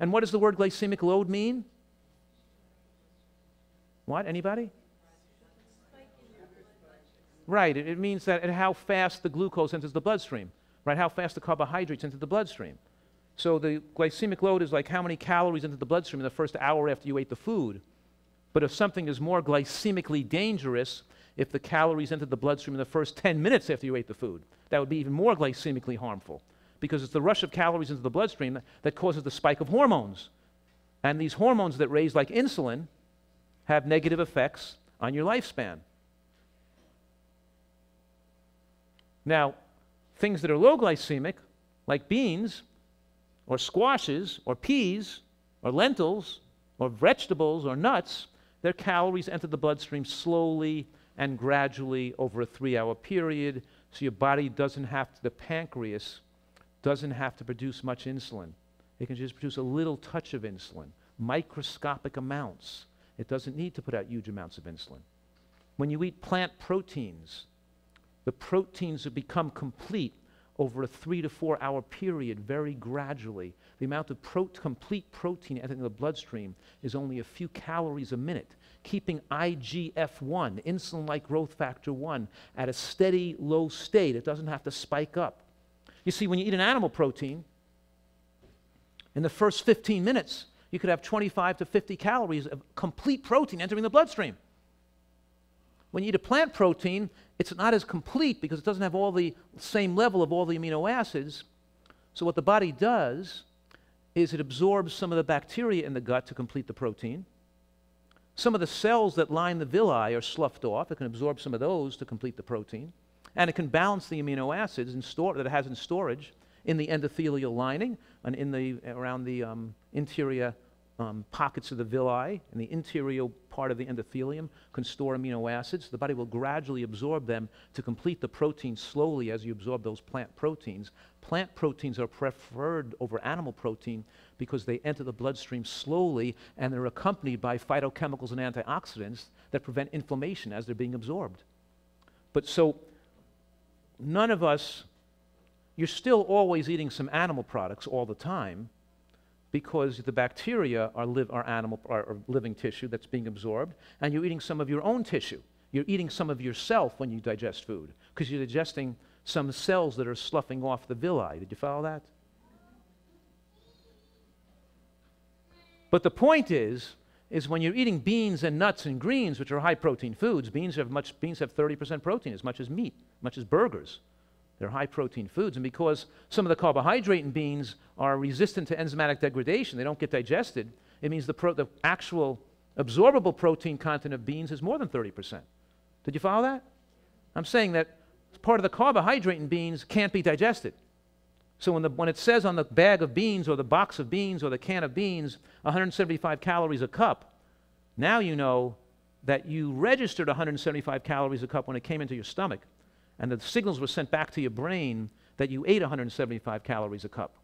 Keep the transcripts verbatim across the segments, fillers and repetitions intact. And what does the word glycemic load mean? What? Anybody? Right. It, it means that and how fast the glucose enters the bloodstream. Right. How fast the carbohydrates enter the bloodstream. So the glycemic load is like how many calories enter the bloodstream in the first hour after you ate the food. But if something is more glycemically dangerous, if the calories entered the bloodstream in the first ten minutes after you ate the food, that would be even more glycemically harmful, because it's the rush of calories into the bloodstream that, that causes the spike of hormones. And these hormones that raise, like insulin, have negative effects on your lifespan. Now, things that are low glycemic, like beans, or squashes, or peas, or lentils, or vegetables, or nuts, their calories enter the bloodstream slowly and gradually over a three-hour period, so your body doesn't have to, the pancreas doesn't have to produce much insulin. It can just produce a little touch of insulin, microscopic amounts. It doesn't need to put out huge amounts of insulin. When you eat plant proteins, the proteins have become complete over a three to four hour period, very gradually. The amount of pro complete protein entering the bloodstream is only a few calories a minute, keeping I G F one, insulin-like growth factor one, at a steady, low state. It doesn't have to spike up. You see, when you eat an animal protein, in the first fifteen minutes, you could have twenty-five to fifty calories of complete protein entering the bloodstream. When you eat a plant protein, it's not as complete because it doesn't have all the same level of all the amino acids. So what the body does is it absorbs some of the bacteria in the gut to complete the protein. Some of the cells that line the villi are sloughed off. It can absorb some of those to complete the protein. And it can balance the amino acids in store, that it has in storage in the endothelial lining and in the, around the um, interior um, pockets of the villi, and the interior part of the endothelium can store amino acids. The body will gradually absorb them to complete the protein slowly as you absorb those plant proteins. Plant proteins are preferred over animal protein because they enter the bloodstream slowly and they're accompanied by phytochemicals and antioxidants that prevent inflammation as they're being absorbed. But so, none of us, you're still always eating some animal products all the time because the bacteria are, live, are, animal, are, are living tissue that's being absorbed, and you're eating some of your own tissue. You're eating some of yourself when you digest food because you're digesting some cells that are sloughing off the villi. Did you follow that? But the point is, is when you're eating beans and nuts and greens, which are high-protein foods, beans have much, beans have thirty percent protein, as much as meat, much as burgers. They're high-protein foods, and because some of the carbohydrate in beans are resistant to enzymatic degradation, they don't get digested, it means the, pro the actual absorbable protein content of beans is more than thirty percent. Did you follow that? I'm saying that part of the carbohydrate in beans can't be digested. So when, the, when it says on the bag of beans or the box of beans or the can of beans, one hundred seventy-five calories a cup, now you know that you registered one hundred seventy-five calories a cup when it came into your stomach, and the signals were sent back to your brain that you ate one hundred seventy-five calories a cup.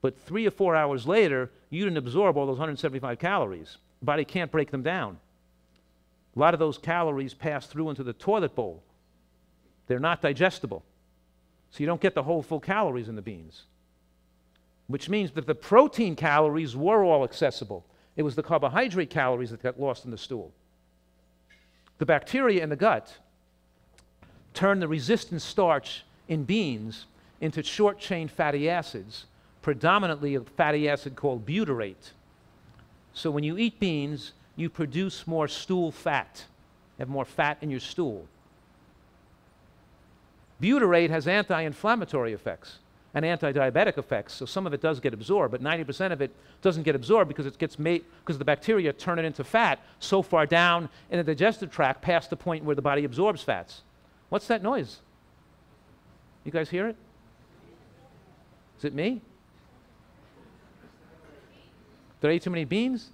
But three or four hours later, you didn't absorb all those one hundred seventy-five calories. The body can't break them down. A lot of those calories pass through into the toilet bowl. They're not digestible. So you don't get the whole full calories in the beans, which means that the protein calories were all accessible. It was the carbohydrate calories that got lost in the stool. The bacteria in the gut turn the resistant starch in beans into short-chain fatty acids, predominantly a fatty acid called butyrate. So when you eat beans, you produce more stool fat, have more fat in your stool. Butyrate has anti-inflammatory effects and anti-diabetic effects, so some of it does get absorbed, but ninety percent of it doesn't get absorbed because it gets made, because the bacteria turn it into fat so far down in the digestive tract past the point where the body absorbs fats. What's that noise? You guys hear it? Is it me? Did I eat too many beans?